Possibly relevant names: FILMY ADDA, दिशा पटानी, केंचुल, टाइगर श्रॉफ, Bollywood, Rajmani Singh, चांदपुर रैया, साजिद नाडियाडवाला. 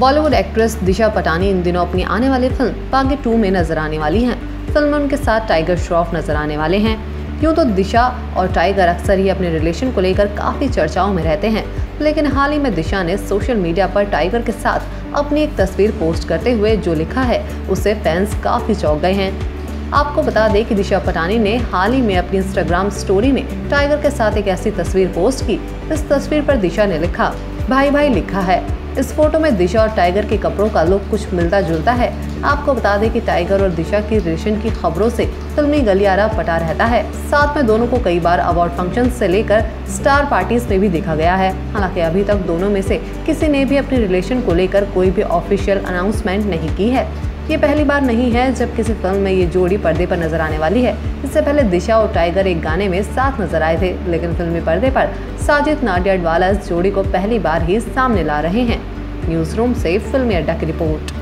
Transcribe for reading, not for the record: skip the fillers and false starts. Bollywood actress दिशा पटानी इन दिनों अपनी आने वाली फिल्म पागे 2 में नजर आने वाली हैं। फिल्म में उनके साथ टाइगर श्रॉफ नजर आने वाले हैं। यूँ तो दिशा और टाइगर अक्सर ही अपने रिलेशन को लेकर काफ़ी चर्चाओं में रहते हैं, लेकिन हाल ही में दिशा ने सोशल मीडिया पर टाइगर के साथ अपनी एक तस्वीर पोस्ट करते हुए जो लिखा है उससे फैंस काफ़ी चौंक गए हैं। आपको बता दें कि दिशा पटानी ने हाल ही में अपनी इंस्टाग्राम स्टोरी में टाइगर के साथ एक ऐसी तस्वीर पोस्ट की। इस तस्वीर पर दिशा ने लिखा, भाई भाई लिखा है। इस फोटो में दिशा और टाइगर के कपड़ों का लुक कुछ मिलता जुलता है। आपको बता दें कि टाइगर और दिशा की रिलेशन की खबरों से फिल्मी गलियारा पटा रहता है। साथ में दोनों को कई बार अवार्ड फंक्शन से लेकर स्टार पार्टीज में भी देखा गया है। हालांकि अभी तक दोनों में से किसी ने भी अपने रिलेशन को लेकर कोई भी ऑफिशियल अनाउंसमेंट नहीं की है। ये पहली बार नहीं है जब किसी फिल्म में ये जोड़ी पर्दे पर नजर आने वाली है। इससे पहले दिशा और टाइगर एक गाने में साथ नजर आए थे, लेकिन फिल्मी पर्दे पर साजिद नाडियाडवाला इस जोड़ी को पहली बार ही सामने ला रहे हैं। न्यूज़ रूम से फिल्मी अड्डा की रिपोर्ट।